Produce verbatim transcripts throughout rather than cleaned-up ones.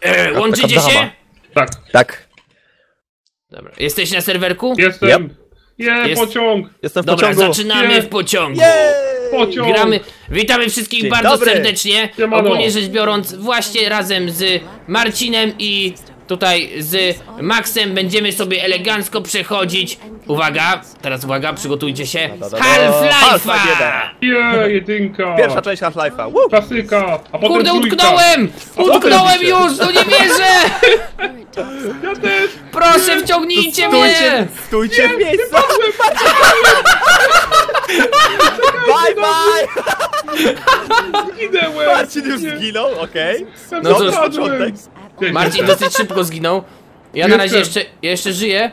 E, łączycie taka się? Tak. Tak. Dobra. Jesteś na serwerku? Jestem. Yep. Je, Jest... pociąg. Jestem w Dobra, pociągu. Zaczynamy Je. w pociągu. Jej. Pociąg. Gramy. Witamy wszystkich Dzień bardzo dobry. serdecznie. Ogólnie rzecz biorąc, właśnie razem z Marcinem i tutaj z Maxem będziemy sobie elegancko przechodzić. Uwaga, teraz uwaga, przygotujcie się. Half-Life'a! Jej, jedynka! Pierwsza część Half-Life'a. Klasyka! A potem Kurde, trójka. utknąłem! Utknąłem już, no nie wierzę! Ja też! Proszę, wciągnijcie stójcie, mnie! Stójcie nie, w miejscu! Bye bye! Zginęłem! Marcin już nie. zginął, okej. Okay. No cóż, Marcin dosyć szybko zginął. Ja na razie jeszcze, ja jeszcze żyję.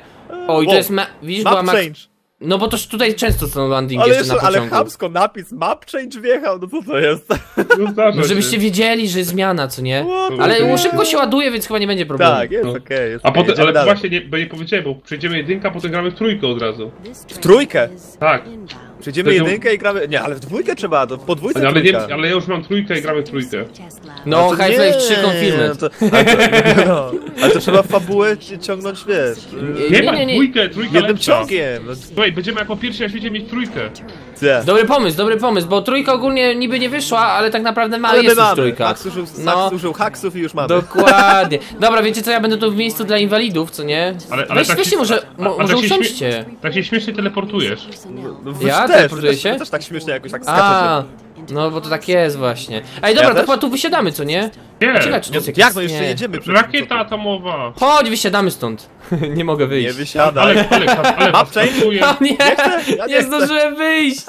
O, i to jest ma widzisz, map była ma change. No bo to tutaj często są landing ale jeszcze, jeszcze na pociągu. Ale chamsko napis map change wjechał, no co to jest? No, no żebyście wiedzieli, że jest zmiana, co nie? What ale szybko się ładuje, więc chyba nie będzie problemu. Tak, jest no. okej, okay, jest A okay, potem, ale dalej. właśnie nie, bo nie powiedziałem, bo przejdziemy jedynka, potem gramy w trójkę od razu. W trójkę? Tak. Przejdziemy jedynkę i gramy... Nie, ale w dwójkę trzeba, to po dwójce ale, nie, ale ja już mam trójkę i gramy w trójkę. No, Half-Life trzy konfirmy. Ale to trzeba fabułę ciągnąć, wiesz... Nie, nie, nie, nie. Dwójkę, trójkę jednym ciągiem. Słuchaj, będziemy jako pierwsi na świecie mieć trójkę. Yeah. Dobry pomysł, dobry pomysł, bo trójka ogólnie niby nie wyszła, ale tak naprawdę ma ale jest już trójka. Max użył, no. użył haksów i już mamy. Dokładnie. Dobra, wiecie co, ja będę tu w miejscu dla inwalidów, co nie? Ale, ale weź, tak weźcie, się, może, a, a może tak usiądźcie. Tak się śmiesznie teleportujesz. No, ja? Teleportuję się? Też tak śmiesznie jakoś tak skacze się. No bo to tak jest właśnie. Ej, dobra, ja to chyba tu wysiadamy, co nie? Nie. Ciekawe, czy to jest jak? No jeszcze jedziemy. Rakieta atomowa. Chodź, wysiadamy stąd. Nie mogę wyjść. Nie wysiadam. Ale, ale, ale was traktuję. Nie, ja nie, nie zdążyłem wyjść.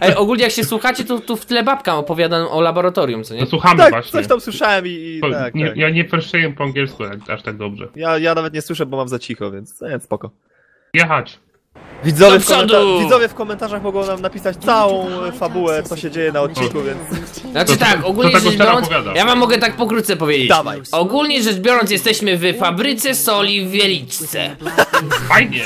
Ej, ogólnie jak się słuchacie, to tu w tle babka opowiadam o laboratorium, co nie? No, słuchamy tak, właśnie. Coś tam słyszałem i... i po, tak, nie, tak. Ja nie ferszeję po angielsku aż tak dobrze. Ja, ja nawet nie słyszę, bo mam za cicho, więc nie, spoko. Jechać. Widzowie w, Widzowie w komentarzach mogą nam napisać całą fabułę, co się dzieje na odcinku, więc... Znaczy tak, ogólnie rzecz biorąc, ja wam mogę tak pokrótce powiedzieć. Dawaj. Ogólnie rzecz biorąc, jesteśmy w fabryce soli w Wieliczce. Fajnie,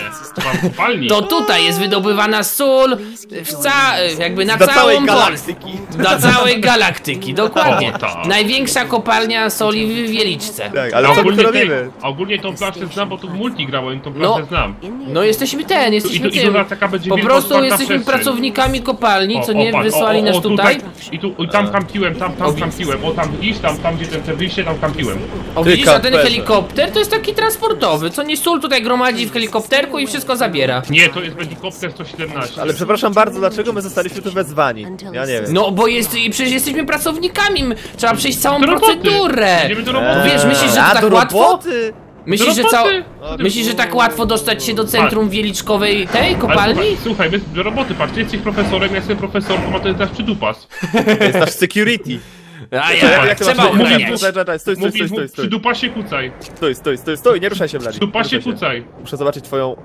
fajnie. To tutaj jest wydobywana sól w ca... jakby na całą Polskę. Dla całej galaktyki, dokładnie. Największa kopalnia soli w Wieliczce. Tak, ale ogólnie, co robimy? Tej, ogólnie tą planszę znam, bo tu w multi grałem, tą planszę no, znam. No jesteśmy ten, jesteśmy I tu, i tu taka będzie po prostu jesteśmy przestrzeń. pracownikami kopalni, o, co nie opan, wysłali o, o, o, nas tutaj. I tu i tam kampiłem, tam, tam kampiłem, o tam iść, tam, tam gdzie ten wyjście, tam kampiłem. O widzisz, a ten helikopter to jest taki transportowy, co nie sól tutaj gromadzi w helikopterku i wszystko zabiera. Nie, to jest helikopter sto siedemnaście. Ale przepraszam bardzo, dlaczego my zostaliśmy tu wezwani? Ja nie wiem. No bo jest, i przecież jesteśmy pracownikami, trzeba przejść całą do procedurę. Do roboty. Wiesz, myślisz, że to tak łatwo? Myślisz że, cał... Myślisz, że tak łatwo dostać się do centrum wieliczkowej tej kopalni? Ale, słuchaj, my do roboty, patrz, ty jesteś profesorem, ja jestem profesorką, a to jest nasz przydupas. To jest nasz security. A ja, jak trzeba umówić. Stój, stój, stój, stój. Przydupasie kucaj. Stój, stój, stój, stój, nie ruszaj się, Blady. Przydupasie kucaj. Muszę zobaczyć twoją...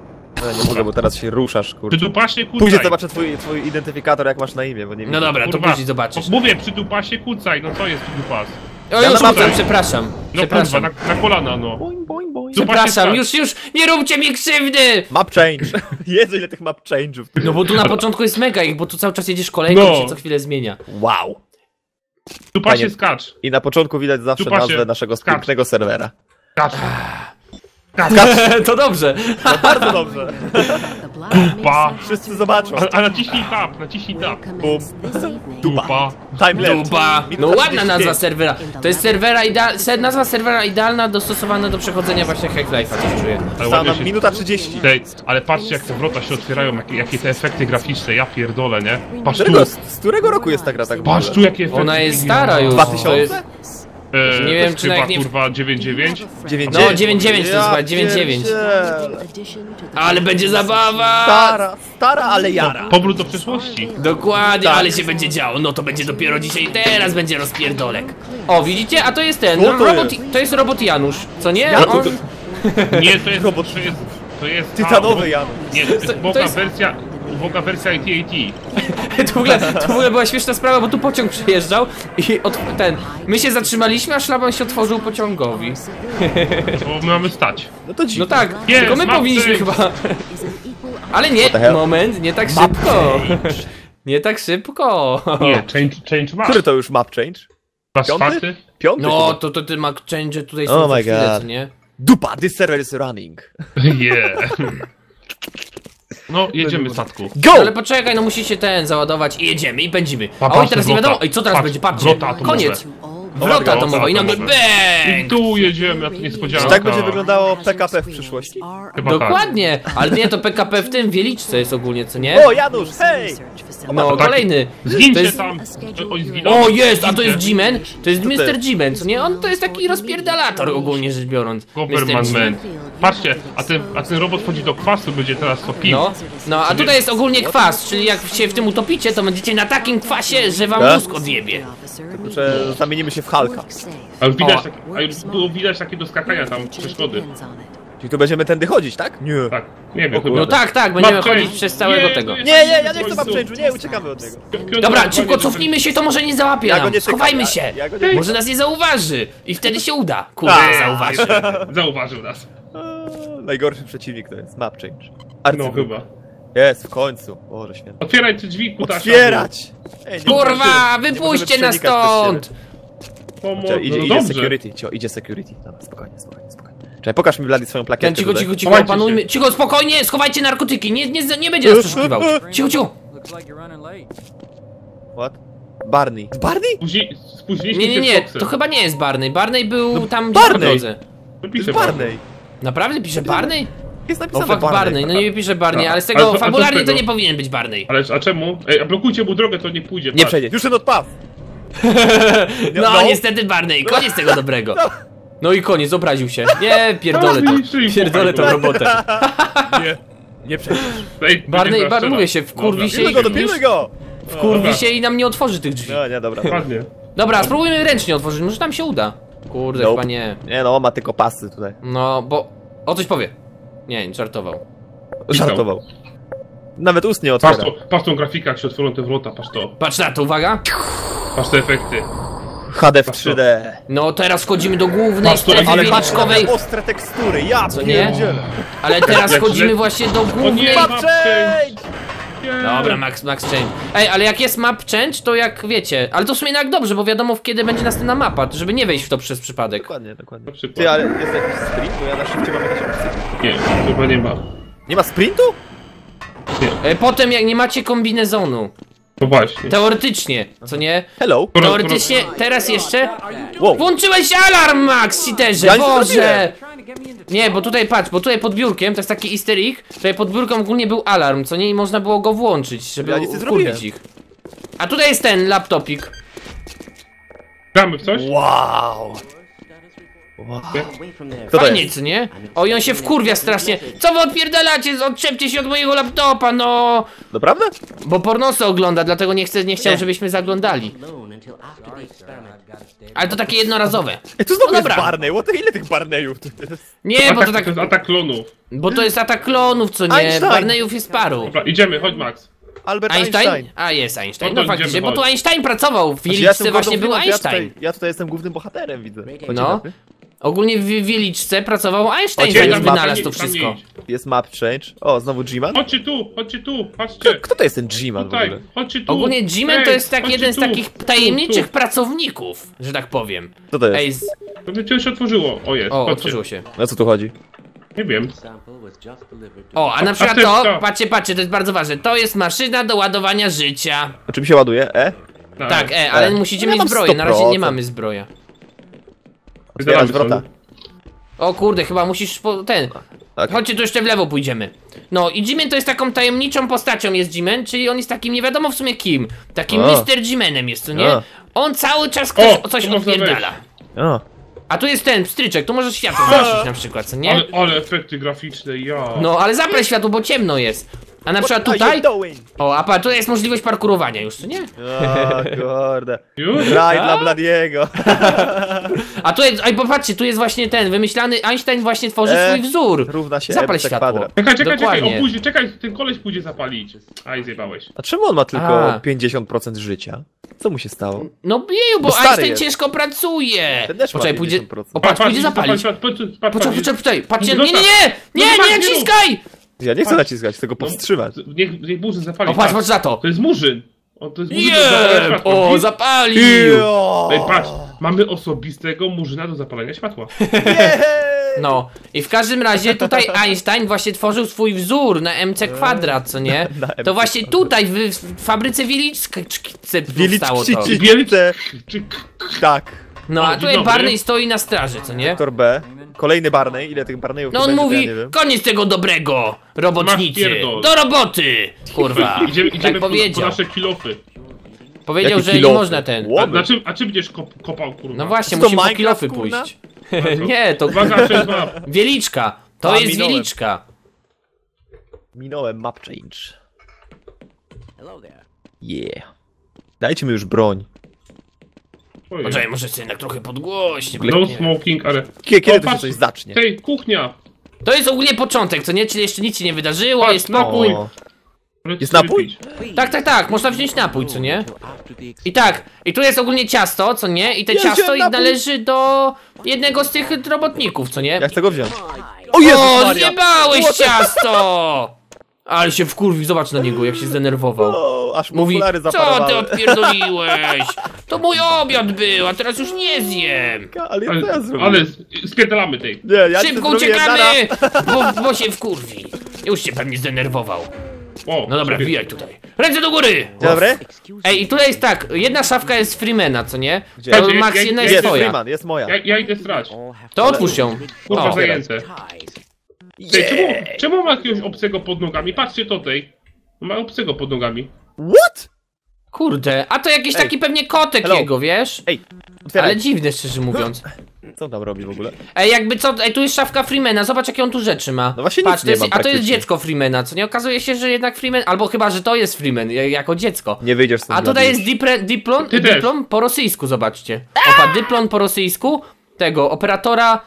No nie mogę, bo teraz się ruszasz, kurczę. Przydupasie kucaj. Później zobaczę twój, twój identyfikator, jak masz na imię, bo nie wiem. No dobra, to później zobaczysz. Mówię, przydupasie kucaj, no to jest przydupas. O, ja już mam tam, przepraszam. No przepraszam. Kurwa, na, na kolana, no. Boing, boing, boing. Przepraszam, już, już, nie róbcie mi krzywdy! Map change. Jezu, ile tych map change'ów. No bo tu na początku jest mega ich, bo tu cały czas jedziesz kolejką no. i się co chwilę zmienia. Wow. Dupa się skacz. I na początku widać zawsze Dupa nazwę się. naszego pięknego serwera. Skacz. Skacz. Skacz. To dobrze. No, bardzo dobrze. Dupa. Wszyscy zobaczą. A, a naciśnij tab, naciśnij tab. Bum. Dupa. Dupa. No ładna nazwa serwera. To jest serwera ideal, ser, nazwa serwera idealna, dostosowana do przechodzenia właśnie Half-Life'a, coś czuję. Sama się... minuta trzydzieści. Tej, ale patrzcie jak te wrota się otwierają, jakie, jakie te efekty graficzne, ja pierdolę, nie? Patrz tu. Z którego roku jest ta gra tak w ogóle? Patrz tu jakie efekty. Ona jest stara już. dwa tysiące? Eee, nie wiem, czy chyba, nie... kurwa, dziewięć dziewięć? No, dziewięć dziewięć to chyba, dziewięć dziewięć. Ale będzie zabawa! Stara, stara, ale jara. No, powrót do przyszłości. Dokładnie, tak. Ale się będzie działo. No to będzie dopiero dzisiaj, teraz będzie rozpierdolek. O, widzicie? A to jest ten, to, robot, jest? to jest robot Janusz, co nie? Ja on... to... Nie, to jest robot, to jest... To jest Tytanowy a, Janusz. Nie, to jest boga to jest... wersja... Uwaga wersja A T A T. To w ogóle, to w ogóle była śmieszna sprawa, bo tu pociąg przyjeżdżał i od, ten. My się zatrzymaliśmy, a szlaban się otworzył pociągowi. Bo my mamy stać. No to dziś. No tak, yes, tylko my powinniśmy change. chyba. Ale nie, moment, nie tak map szybko. Change. Nie tak szybko. Nie, change, change map. Który to już map change? Piąty? Piąty? No, to, to ty Mac Change tutaj są oh chwilę, nie? Dupa, this server is running. Yeah. No, jedziemy w statku. Go! Ale poczekaj, no musi się ten załadować i jedziemy i pędzimy. Pa, a oj, teraz nie wiadomo, ej, co teraz patrz, będzie, patrzcie. Koniec. Wrota atomowa i nagle bang! I tu jedziemy, a to niespodzianka. Czy tak będzie wyglądało P K P w przyszłości? Chyba dokładnie, tak. Ale nie, to P K P w tym Wieliczce jest ogólnie, co nie? O, Janusz, hej! No, kolejny. To jest... tam. O, jest, a to jest G-Man? To jest mister G-Man, co nie? On to jest taki rozpierdalator ogólnie rzecz biorąc. Superman. Patrzcie, a ten, a ten robot wchodzi do kwasu, będzie teraz topił. No, no, a tutaj jest ogólnie kwas, czyli jak się w tym utopicie, to będziecie na takim kwasie, że wam mózg odjebie. Tylko, że zamienimy się w Halka. A już widać, tak, a już było widać takie doskakania tam, przeszkody. Czyli tu będziemy tędy chodzić, tak? Nie. Tak, nie wiem. No tak, tak, będziemy chodzić przez całego tego. Nie, nie, ja nie chcę map change'u, nie, uciekamy od niego. Dobra, szybko cofnijmy się, to może nie załapie nam. Schowajmy się, może nas nie zauważy. I wtedy się uda. Kurwa, zauważy. Zauważył nas. Najgorszy przeciwnik to jest map change. No chyba. Jest, w końcu. Boże święty. Otwieraj te drzwi, kutasia. Otwierać! Kurwa, wypuśćcie nas stąd! Pomoc, idzie, no idzie security, cicho, idzie security. Dobra, spokojnie, spokojnie, spokojnie. Czekaj, pokaż mi Blady swoją plakietkę. Ten, cicho, cicho, cicho, cicho, panujmy. Cicho, spokojnie, schowajcie narkotyki, nie, nie, nie będzie nas przeszukiwał. Cicho, cicho. What? Barney. Barney? Spóźni, spóźniliśmy się. Nie, nie, nie, to chyba nie jest Barney. Barney był no, tam gdzie po drodze. Barney. Barney. Naprawdę pisze Barney? Jest napisane o, fakt Barney. Barney, no nie pisze Barney, tak. Ale z tego ale, fabularnie to nie powinien być Barney. Ale a czemu? Ej, a blokujcie mu drogę, to nie pójdzie. Nie przejdzie. Już ten odpaw. No, no niestety Barney, koniec tego dobrego. No i koniec, obraził się. Nie, pierdolę to, pierdolę tą robotę. Nie, nie przejdziesz. Barney, Barney, mówię się, wkurwi się i... Wkurwi się i nam nie otworzy tych drzwi. No nie, dobra. Dobra, spróbujmy ręcznie otworzyć, może nam się uda. Kurde, nope. Chyba nie. Nie no, ma tylko pasy tutaj. No, bo... O, coś powie. Nie, nie, żartował. Żartował. Nawet ust nie otwiera. Patrz, patrz tą grafikę, jak się otworzą te wrota, patrz to. Patrz na to, uwaga. Patrz te efekty. H D w trzy D. No teraz wchodzimy do głównej strefy Wieliczkowej. Ostre tekstury, ja co nie? Ale teraz wchodzimy właśnie do głównej... Dobra, Max, Max Change. Ej, ale jak jest map change, to jak wiecie. Ale to w sumie jak dobrze, bo wiadomo kiedy będzie następna mapa, żeby nie wejść w to przez przypadek. Dokładnie, dokładnie. Ty, ale jest jakiś sprint, bo ja na szybcie mam jakieś opcje. Nie, chyba nie ma. Nie ma sprintu? Nie. Potem jak nie macie kombinezonu. No właśnie. Teoretycznie, co nie? Hello. Teoretycznie, teraz jeszcze? Wow. Włączyłeś alarm, Max, siterze, ja Boże! Nie, bo tutaj patrz, bo tutaj pod biurkiem, to jest taki easter egg, tutaj pod biurkiem ogólnie był alarm, co nie? I można było go włączyć, żeby ja ukurwić ich. A tutaj jest ten laptopik. Gramy w coś? Wow! Wow. Fajnie, co nie? O, i on się wkurwia strasznie. Co wy odpierdalacie? Odczepcie się od mojego laptopa, no! Naprawdę? Bo pornosy ogląda, dlatego nie, chcę, nie chciałem, żebyśmy zaglądali. Ale to takie jednorazowe. Ej, to znowu no jest Barney, what? Ile tych Barneyów tu jest? Nie, to bo atak, to tak... To jest atak klonów. Bo to jest atak klonów, co nie? Einstein. Barneyów jest paru. Dobra, idziemy, chodź Max. Albert Einstein? Einstein? A, jest Einstein, no, no faktycznie, bo tu Einstein pracował. W Wieliczce ja właśnie był Einstein. Ja tutaj, ja tutaj jestem głównym bohaterem, widzę. Chodź no. Ogólnie w Wieliczce pracował Einstein, zanim wynalazł to wszystko. Jest map change. O, znowu G-Man? Chodźcie tu, chodźcie tu, patrzcie. Kto, kto to jest ten G-Man w ogóle? Chodźcie tu. Ogólnie G-Man to jest tak jeden tu, z takich tajemniczych tu, tu. pracowników, że tak powiem. Co to jest? Ej, z... To się otworzyło, o jest, O, patrzcie. otworzyło się. Na co tu chodzi? Nie wiem. O, a na przykład to, patrzcie, patrzcie, to jest bardzo ważne. To jest maszyna do ładowania życia. A czym się ładuje? E? Tak, tak E, ale e. musicie ja mieć zbroję, na razie nie mamy zbroja. Otwierać wrota. O kurde, chyba musisz po... ten. Okay. Chodźcie, tu jeszcze w lewo pójdziemy. No i G-Man to jest taką tajemniczą postacią jest G-Man, czyli on jest takim nie wiadomo w sumie kim. Takim oh. mister G-Manem jest, to nie? Oh. On cały czas ktoś o, coś odpierdala. Oh. A tu jest ten pstryczek, tu możesz światło zgasić na przykład, co nie? Ale, ale efekty graficzne, ja. No ale zapraj światło, bo ciemno jest. A na przykład tutaj... O, a pa, tutaj jest możliwość parkurowania już, czy nie? O, kurde. Raj dla Bladiego. A tu jest, oj, popatrzcie, tu jest właśnie ten wymyślany, Einstein właśnie tworzy e, swój wzór. Równa się Zapal światło. Kwadrat. Czekaj, czekaj, Dokładnie. czekaj, o, później, czekaj, ten koleś pójdzie zapalić. Aj, zjebałeś. A czemu on ma tylko a. pięćdziesiąt procent życia? Co mu się stało? No bieju, bo, bo Einstein jest. ciężko pracuje. Ten też ma pięćdziesiąt procent. Pójdzie, o, patrz, pójdzie zapalić. Poczekaj, poczekaj, patrzcie, nie, nie, nie, nie, nie naciskaj! Ja nie chcę naciskać, tylko powstrzymać. Niech, niech murzyn zapali. O, patrz, patrz na to. To jest murzyn. O, to jest yeah! O, zapalił! No i patrz, mamy osobistego murzyna do zapalenia światła. Yeah! No, i w każdym razie tutaj Einstein właśnie tworzył swój wzór na M C kwadrat, co nie? To właśnie tutaj, w, w fabryce Wieliczce powstało to. Wieliczce. Tak. No, a tutaj Barney stoi na straży, co nie? Doktor B. Kolejny Barney, ile tych Barneyów? No on będzie, mówi, ja koniec tego dobrego, robotnicy, do roboty, kurwa, idziemy, idziemy tak po, powiedział. Po nasze kilofy. Powiedział, jakie że kilofy? Nie można ten. A, na czym, a czym będziesz kop, kopał, kurwa? No właśnie, musimy po kilofy kurna? Pójść. To... nie, to Wieliczka, to a, jest minąłem. Wieliczka. Minąłem map change. Yeah. Dajcie mi już broń. Poczekaj, może się jednak trochę podgłośnie. No smoking, ale... Kiedy to się coś zacznie? Hej, kuchnia! To jest ogólnie początek, co nie? Czyli jeszcze nic się nie wydarzyło, patrz, jest napój. O. Jest napój? Tak, tak, tak, można wziąć napój, co nie? I tak, i tu jest ogólnie ciasto, co nie? I te ja ciasto i należy do jednego z tych robotników, co nie? Jak tego wziąć? O Jezus Maria! O, zjebałeś ciasto! Ale się wkurwił, zobacz na niego, jak się zdenerwował. O, aż mówi, co ty odpierdoliłeś? To mój obiad był, a teraz już nie zjem. Ale, ja to ja zrobię. Ale spierdalamy tej. Nie, ja szybko uciekamy, bo, bo się wkurwi. Już się pewnie zdenerwował. O, no dobra, wbijaj tutaj. Ręce do góry! Dobre? Ej, i tutaj jest tak, jedna szafka jest Freemana, co nie? Gdzie? To Max, ja, ja, jedna jest, jest twoja. Freeman, jest moja. Ja, ja idę strać. To otwórz ją. Kurwa, zajęte. Yeah. Czemu, czemu ma jakiegoś obcego pod nogami? Patrzcie tutaj. Ma obcego pod nogami. What? Kurde, a to jakiś Ej. Taki pewnie kotek Hello. Jego, wiesz? Ej, otwieraj. Ale dziwne, szczerze mówiąc. Co tam robi w ogóle? Ej, jakby co, ej, tu jest szafka Freemana, zobacz jakie on tu rzeczy ma. No właśnie patrz, nic jest, nie mam. A to jest dziecko Freemana, co nie? Okazuje się, że jednak Freeman, albo chyba, że to jest Freeman, jako dziecko. Nie wyjdziesz z tym. A tutaj jest dipre, diplon, dyplom po rosyjsku, zobaczcie. Opa, dyplom po rosyjsku tego, operatora...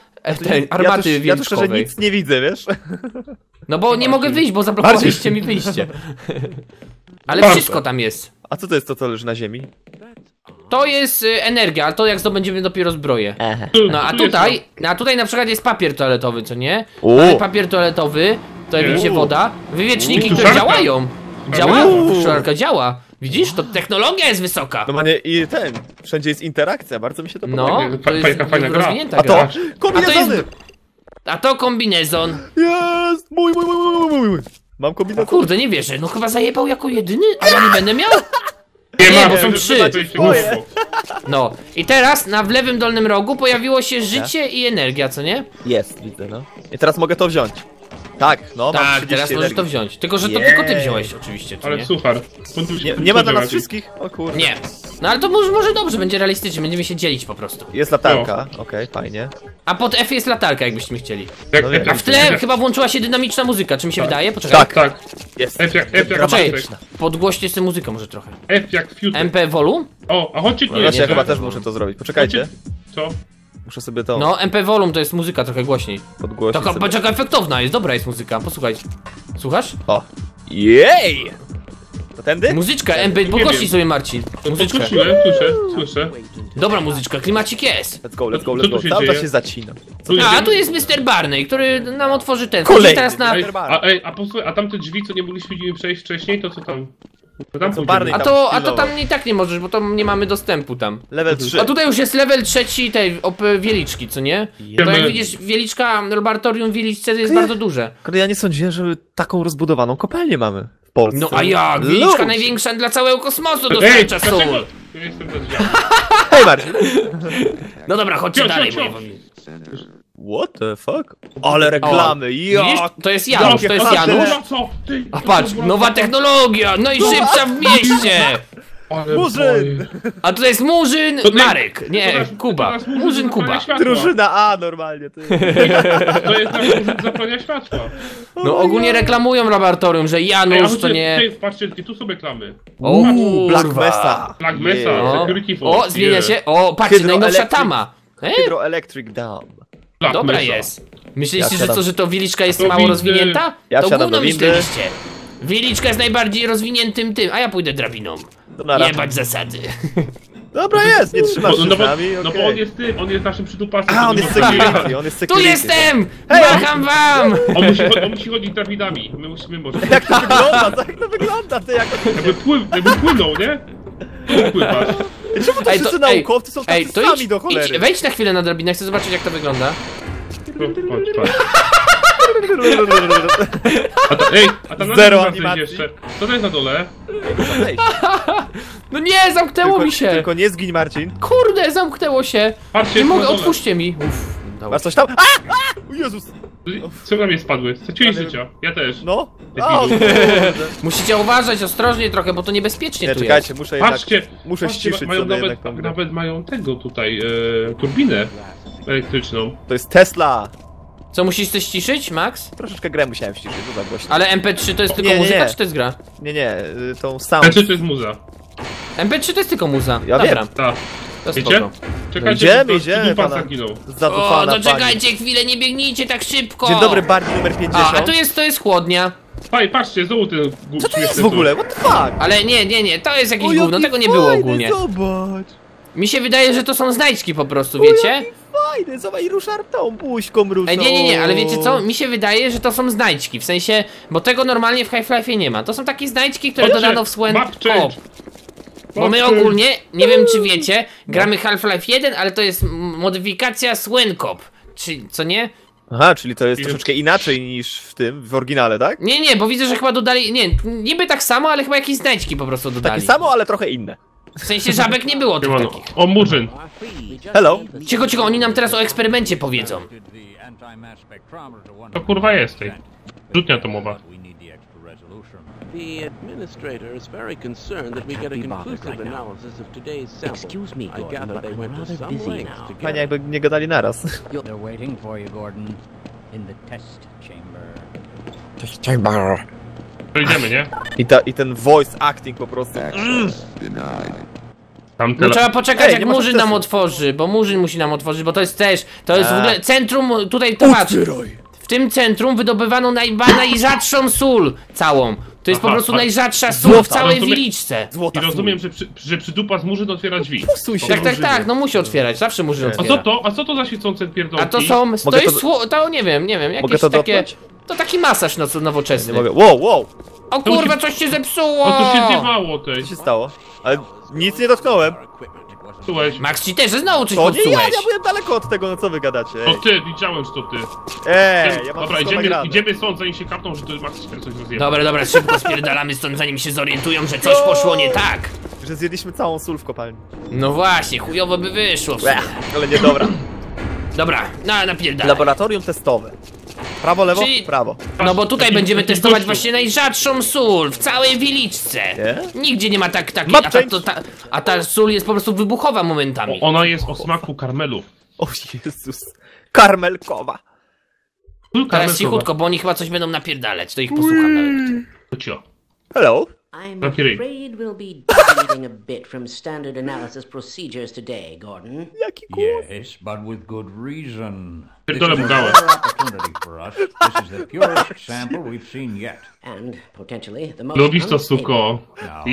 Tej armaty ja też, ja szczerze nic nie widzę, wiesz? No bo nie mogę wyjść, bo zablokowaliście mi wyjście. Ale Bardzo. Wszystko tam jest. A co to jest to, co leży na ziemi? To jest y, energia, a to jak zdobędziemy dopiero zbroję. Aha. No a tutaj, a tutaj na przykład jest papier toaletowy, co nie? O. Ale papier toaletowy, tutaj widzicie woda. Wywieczniki, które działają. Działa? Szarka działa. Widzisz, to technologia jest wysoka. No manie, i ten, wszędzie jest interakcja, bardzo mi się to podoba. No, to jest fajna, fajna rozwinięta gra. A to kombinezony! A to, jest... A to kombinezon. Jest! Mój, mój, mój, mój, mój! Mam kombinezon. O kurde, nie wierzę, no chyba zajebał jako jedyny, a ja nie będę miał? Nie, nie ma, bo są trzy. No, i teraz na w lewym dolnym rogu pojawiło się życie i energia, co nie? Jest, widzę, no. I teraz mogę to wziąć. Tak, no tak, mam teraz możesz to wziąć. Tylko, że to yeah. tylko ty wziąłeś oczywiście, czy ale nie? Super. Nie, nie ma dla nas wszystkich? O kurde. Nie. No ale to może, może dobrze, będzie realistycznie, będziemy się dzielić po prostu. Jest latarka, no. Okej, okay, fajnie. A pod F jest latarka, jakbyśmy chcieli. Jak, no, jak, a w tle jak, chyba włączyła się dynamiczna muzyka, czy mi się tak. wydaje? Poczekaj. Tak, tak. Jest. F jak, F jak Poczekaj, podgłośnie z tym muzyką może trochę. F jak future. M P Volu? O, a chodźcie tu no, ja się chyba też muszę to zrobić, poczekajcie. Co? Muszę sobie to... No, M P Volum to jest muzyka trochę głośniej. Podgłośnij taka, patrz jaka efektowna jest, dobra jest muzyka, posłuchaj. Słuchasz? O. Jej! To tędy? Muzyczka, M P, podgłośnij sobie Marcin. Muzyczkę. Słyszę, słyszę, słyszę. Dobra muzyczka, klimacik jest. Let's go, let's go, let's go. Tam to się zacina. A, a tu jest mister Barney, który nam otworzy ten. Kolejny. Teraz na... Ej, a, ej, a posłuchaj, a tamte drzwi, co nie mogliśmy przejść wcześniej, to co tam? To tam co Barney tam a, to, a to tam i tak nie możesz, bo tam nie mamy dostępu tam. Level trzy. A tutaj już jest level trzy tej op Wieliczki, co nie? To jak widzisz, Wieliczka, laboratorium w Wieliczce jest Kale, bardzo duże. Ale ja nie sądziłem, że taką rozbudowaną kopalnię mamy w Polsce. No a ja, Wieliczka Luz. Największa dla całego kosmosu dostarcza sól. Hej Marcin. No dobra, chodźcie dalej. What the fuck? Ale reklamy, ja! To jest Janusz, to jest Janusz. A patrz, nowa technologia, najszybsza w mieście! Murzyn! A tutaj jest Murzyn Marek, nie, Kuba. Murzyn Kuba. Drużyna A normalnie. To jest zapalnia światła. No ogólnie reklamują laboratorium, że Janusz to nie... Patrzcie, tu są reklamy. Ooo, Black Mesa. Black Mesa, security force. O, zmienia się, o, patrzcie, najnowsza tama. Hydroelectric dam. Black Dobra Mesa. Jest. Myśleliście, ja że to, że to Wieliczka jest to mało windy. Rozwinięta? Ja to gówno myśleliście. Wieliczka jest najbardziej rozwiniętym tym, a ja pójdę drabiną. Jebać zasady. Dobra, jest! Nie trzymasz się no, bo, nami, okay. No bo on jest tym, on jest naszym przytupaszem. A, on jest security, on jest security. Tu jestem! Macham wam! On musi, on musi chodzić drabinami, my musimy może... Jak to wygląda? Co, jak to wygląda? Ty jak... Jakby, pływ, jakby płynął, nie? Tu pływasz. Czemu to ej, wszyscy to, naukowcy są tacy sami idź, do cholery? Idź, wejdź na chwilę na drabinę, chcę zobaczyć jak to wygląda. No, chodź, chodź. A to, ej, a tam zero animacji jeszcze. Co to jest na dole? No nie, zamknęło tylko, mi się! Tylko nie zgiń, Marcin. Kurde, zamknęło się! Patrzcie, nie mogę, otwórzcie mi! Uff, masz coś tam? A! A! Jezus! Co na mnie spadły? Straciłeś ale... życia. Ja też. No? O, musicie uważać ostrożnie trochę, bo to niebezpiecznie nie, tu czekajcie, jest. Muszę patrzcie, jednak, muszę patrzcie, ściszyć mają nawet, jednak nawet mają tego tutaj, e, turbinę elektryczną. To jest Tesla! Co, musisz coś ściszyć, Max? Troszeczkę grę musiałem ściszyć, to za głośno. Ale M P trzy to jest tylko nie, muzyka, nie, nie. Czy to jest gra? Nie, nie, tą sound. M P trzy to jest muza. M P trzy to jest tylko muza. Ja dobra. Wiem. Ta. To wiecie? Czekajcie, no idziemy, idziemy, pana. O, no czekajcie pani. Chwilę, nie biegnijcie tak szybko! Dzień dobry, Barney numer pięćdziesiąt. A, a tu jest, to jest chłodnia. Faj, patrzcie, znowu ten gówno. Co to jest w ogóle? What the fuck? Ale nie, nie, nie, to jest jakieś o, gówno, tego nie fajny, było ogólnie. Zobacz. Mi się wydaje, że to są znajdźki po prostu, wiecie? Fajne, zobacz, ruszar tą buźką ruszą. Ej, nie, nie, nie, ale wiecie co? Mi się wydaje, że to są znajdźki, w sensie, bo tego normalnie w Half-Life'ie nie ma. To są takie znajdźki, które dodano w Sven Co-op. Bo my ogólnie, nie wiem czy wiecie, gramy Half-Life jeden, ale to jest modyfikacja Sven Co-op, czyli co nie? Aha, czyli to jest troszeczkę inaczej niż w tym, w oryginale, tak? Nie, nie, bo widzę, że chyba dodali, nie, niby tak samo, ale chyba jakieś znajdźki po prostu dodali. Takie samo, ale trochę inne. W sensie żabek nie było tych takich. O, Murzyn. Hello. Cicho, cicho, oni nam teraz o eksperymencie powiedzą. To kurwa jest tej. Rzutnia tomowa. The administrator is very concerned that we get a conclusive analysis of today's sample. Excuse me, Gordon, but I'm rather busy now. Panie, jakby nie gadali naraz. They're waiting for you, Gordon, in the test chamber. Test chamber. Idziemy, nie? I, ta, I ten voice acting po prostu. No trzeba poczekać ej, jak Murzyn nam otworzy, bo Murzyn musi nam otworzyć, bo to jest też, to jest a. w ogóle centrum tutaj towarzystwa. W tym centrum wydobywano naj, najrzadszą sól całą. To jest aha, po prostu najrzadsza sól w całej rozumie... Wieliczce. Złota I rozumiem, że, przy, że przydupas Murzyn otwiera drzwi. No, się tak, tak, tak, no musi otwierać, zawsze Murzyn otwiera. A co to? A co to za świecące pierdolki? A to są, mogę to jest, to... to nie wiem, nie wiem, jakieś to takie... Dotknąć? To taki masaż nowoczesny. Nie mogę. Wow, wow! O kurwa, coś się zepsuło! O, to się zjebało tej. Co się stało? Ale nic nie dotknąłem. Słuchaj. Max, ci też znowu coś popsułeś. To nie ja, ja byłem daleko od tego, no co wy gadacie. Ej. To ty, widziałem, że to ty. Eee, ja mam dobra, idziemy, idziemy stąd, zanim się kapną, że to Max się coś rozjebał. Dobra, dobra, szybko spierdalamy stąd, zanim się zorientują, że coś poszło nie tak. Że zjedliśmy całą sól w kopalni. No właśnie, chujowo by wyszło. Ech, ale nie dobra. Dobra, na, napierdalaj. Laboratorium testowe. Prawo, lewo, czyli... prawo. No bo tutaj będziemy testować właśnie najrzadszą sól w całej Wieliczce. Nie? Nigdzie nie ma tak, takiej, a ta, to, ta, a ta sól jest po prostu wybuchowa momentami. O, ona jest o smaku karmelu. O Jezus, karmelkowa. Karmelkowa. Teraz cichutko, bo oni chyba coś będą napierdalać, to ich posłucham nawet. Hello. I'm afraid we'll be deviating a bit from standard analysis procedures today, Gordon. Yes, but with good reason. This is a rare opportunity for us. This is the purest sample we've seen yet. And potentially the most unstable. Now,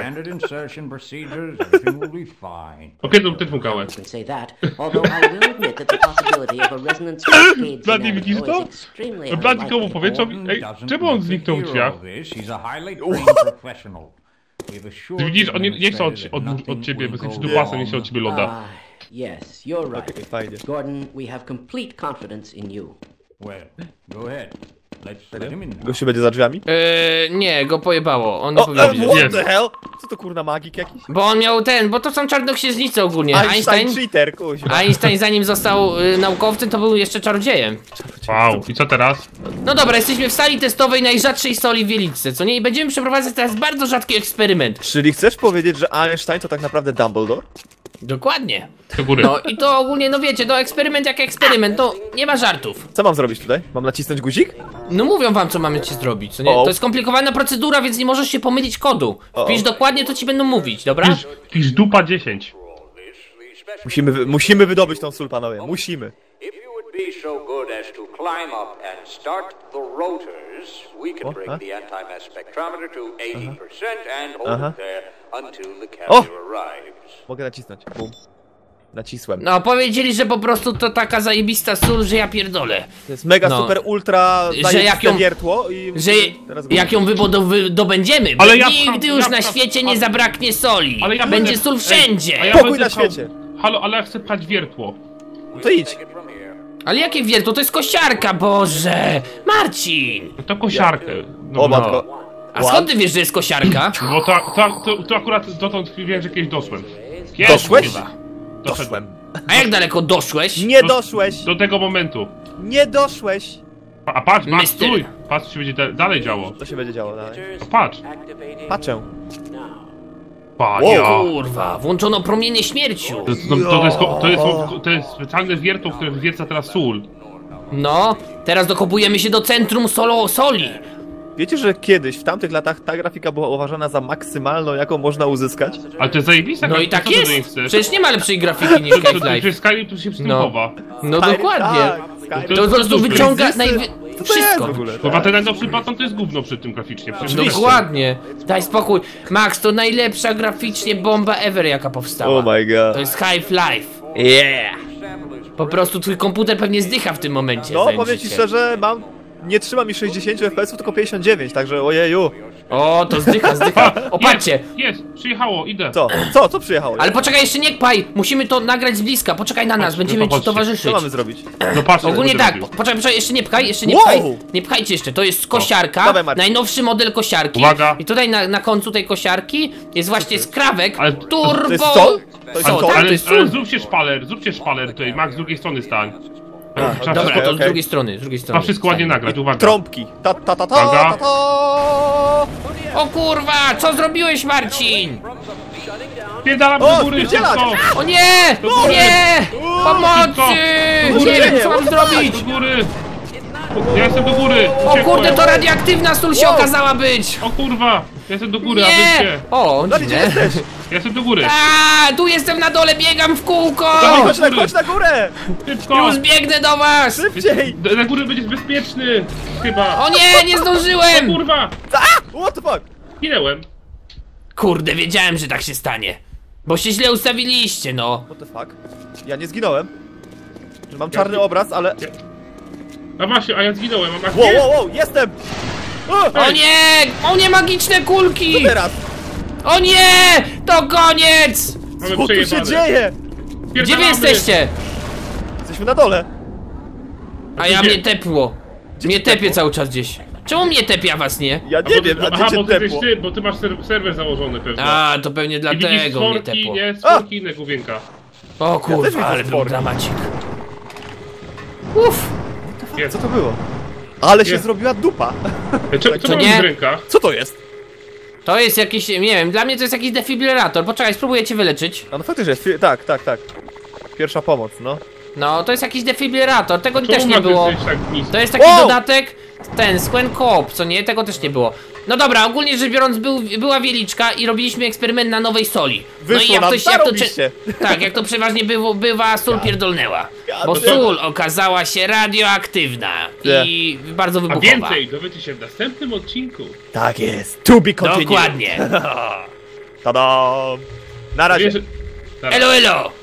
standard insertion procedures, everything will be fine. Okay, don't take me away. I can say that, although I will admit that the possibility of a resonance cascade scenario is extremely unlikely. Gordon doesn't know the hero of this. He's a highly ty widzisz, on nie, nie chce od, od, od, od ciebie, bez sensu dupasa nie chce od ciebie loda. Yes, you're right. Gordon, we have complete confidence in you. Well, go ahead. Gościu będzie za drzwiami? Eee, nie, go pojebało. On o, powiedział. What yes. the hell? Co to kurna magik jakiś? Bo on miał ten, bo to są czarnoksiężnice ogólnie. Einstein, Einstein cheater, kuźwa. Einstein zanim został y, naukowcem, to był jeszcze czarodziejem. Wow, i co teraz? No dobra, jesteśmy w sali testowej najrzadszej soli w Wieliczce, co nie? I będziemy przeprowadzać teraz bardzo rzadki eksperyment. Czyli chcesz powiedzieć, że Einstein to tak naprawdę Dumbledore? Dokładnie. No i to ogólnie, no wiecie, no eksperyment jak eksperyment, no nie ma żartów. Co mam zrobić tutaj? Mam nacisnąć guzik? No mówią wam co mamy ci zrobić, co nie? Oh. To jest skomplikowana procedura, więc nie możesz się pomylić kodu. Wpisz oh. dokładnie, to ci będą mówić, dobra? Wpisz dupa dziesięć. Musimy, wy, musimy wydobyć tą sól, panowie, musimy. be so good as to climb up and start the rotors, we can bring the anti-mass spectrometer to eighty percent and hold it there until the capture arrives. Mogę nacisnąć. Bum. Nacisłem. No, powiedzieli, że po prostu to taka zajebista sól, że ja pierdolę. To jest mega no. super ultra zajebiste wiertło i... Że jak ją wydobędziemy, ale ja nigdy ja, już ja, na świecie ja, nie zabraknie soli. Ale ja Będzie sól wszędzie. Ej, a ja Pokój na świecie. Halo, ale ja chcę pchać wiertło. To idź. Ale jakie wiertło? To jest kosiarka, Boże! Marcin! To kosiarkę. No, o matko. No. A skąd ty wiesz, że jest kosiarka? No to, to, to, to akurat dotąd wiem, że kiedyś dosłem. Kiedyś Dosłeś? Chyba. Doszedłem. A jak daleko doszłeś? Nie do, doszłeś! Do tego momentu. Nie doszłeś! Pa, a patrz, patrz, stój! Patrz, co się będzie da dalej działo. Co się będzie działo dalej? Patrz! Patrzę. O kurwa, włączono promienie śmierci. To, to, to, to, jest, to, jest, to jest specjalne wiertło, w którym wierca teraz sól. No, teraz dokopujemy się do centrum solo soli. Wiecie, że kiedyś, w tamtych latach, ta grafika była uważana za maksymalną, jaką można uzyskać? Ale to jest zajebista grafika. No i tak jest! Przecież nie ma lepszej grafiki niż Half-Life. Przecież Skyrim tu się przytympowa. No dokładnie. To po prostu wyciąga wszystko. Chyba ten najnowszy baton to jest gówno przy tym graficznie. Dokładnie. Daj spokój. Max, to najlepsza graficznie bomba ever, jaka powstała. Oh my god. To jest Half-Life. Yeah! Po prostu twój komputer pewnie zdycha w tym momencie. No, powiem ci szczerze, mam... Nie trzyma mi sześćdziesięciu F P S-ów, tylko pięćdziesiąt dziewięć, także ojeju. O, to zdycha, zdycha. Opatrzcie. Jest, jest, przyjechało, idę. Co? Co? Co przyjechało? Ale poczekaj, jeszcze nie kpaj. Musimy to nagrać z bliska, poczekaj na nas, patrz, będziemy no ci towarzyszyć. Co mamy zrobić? No patrz, ogólnie tak, po, poczekaj, poczekaj, jeszcze nie pchaj, jeszcze nie wow. pchaj. Nie pchajcie jeszcze, to jest kosiarka, Dawaj, najnowszy model kosiarki. Uwaga. I tutaj na, na końcu tej kosiarki jest właśnie skrawek, ale, turbo... To jest co? To jest co? Ale, ale zróbcie szpaler, zróbcie szpaler tutaj, Max z drugiej strony stań. A, Trzeba dobra, wszystko, to okay. z drugiej strony, z drugiej strony. A wszystko ładnie nagrać, uwaga. Trąbki. Ta, ta, ta, ta, ta, ta. O kurwa, co zrobiłeś, Marcin? Pierdalam do góry, szybko. O nie, góry. nie, pomocy. Nie wiem, co mam zrobić. Do góry. Ja jestem do góry. Uciekłem. O kurde, to radioaktywna sól się wow. okazała być. O kurwa, ja jestem do góry, nie. a wy się. O, nie. Ja jestem do góry. A, tu jestem na dole, biegam w kółko! Dawaj, chodź na, chodź na górę! Szybko! Już biegnę do was! Szybciej! Na, na górę będziesz bezpieczny! Chyba! O nie, nie zdążyłem! O kurwa! A! What the fuck? Ginęłem. Kurde, wiedziałem, że tak się stanie. Bo się źle ustawiliście, no. What the fuck? Ja nie zginąłem. Że mam czarny ja, obraz, ale... Ja. A właśnie, a ja zginąłem, a masz... Wow, wow, wow, jestem! O, o nie! O nie, magiczne kulki! Co teraz? O nie! To koniec! Co tu się dzieje? Gdzie wy jesteście? Jesteśmy na dole. A ja mnie tepło. Mnie tepie cały czas gdzieś. Czemu mnie tepie, a was nie? Ja nie wiem, a gdzie cię tepło? Ty, bo ty masz serwer założony pewnie. A, to pewnie dlatego mnie tepło. Nie, sporki inne główienka. O kurwa, ale był dramacik. Uff! Co to było? Ale się zrobiła dupa. Co mam w rękach? Co to jest? To jest jakiś, nie wiem, dla mnie to jest jakiś defibrylator. Poczekaj, spróbuję cię wyleczyć. A no faktycznie, tak, tak, tak. Pierwsza pomoc, no. No, to jest jakiś defibrylator, tego też nie było. Tak to jest taki wow. dodatek, ten, Sven Co-op, co nie? Tego też nie było. No dobra, ogólnie rzecz biorąc, był, była Wieliczka i robiliśmy eksperyment na nowej soli. Wyszło no i jak nam, to, jak to czy, Tak, jak to przeważnie bywa, bywa sól ja. pierdolnęła. Ja, bo sól to... okazała się radioaktywna ja. i bardzo wybuchowa. A więcej dowiecie się w następnym odcinku. Tak jest, to be continued. Dokładnie. Ta-da! Na razie. Elo, elo!